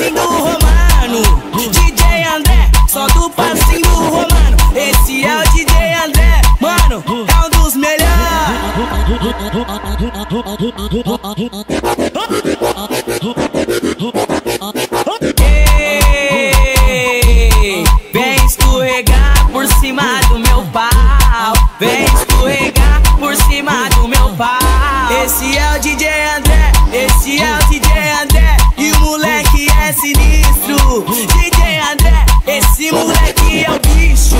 passinho romano, DJ André, solta o passinho romano. Esse é o DJ André, mano, é um dos melhores. Ei, vem escorregar por cima do meu pau, vem escorregar por cima do meu pau. Esse é o DJ André, esse é o DJ André, e o moleque é sinistro. DJ André, esse moleque é o bicho.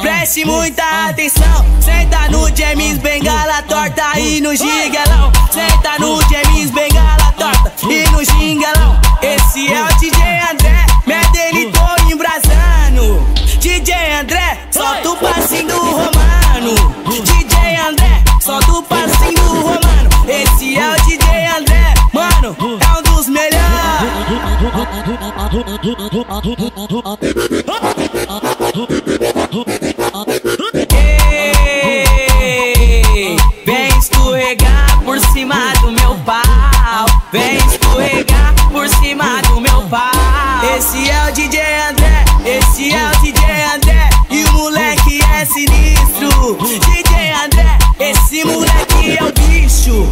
Preste muita atenção, senta no James Bengala torta e no gingalão. Senta no James Bengala torta e no gingalão. Esse é o DJ André, mete ele todo embrasando. DJ André, solta o passinho romano. DJ André, solta o passinho romano. Esse é o DJ André, mano, é um dos melhores. Ei, vem escorregar por cima do meu pau, vem escorregar por cima do meu pau. Esse é o DJ André, esse é o DJ André, e o moleque é sinistro. DJ André, esse moleque é o bicho.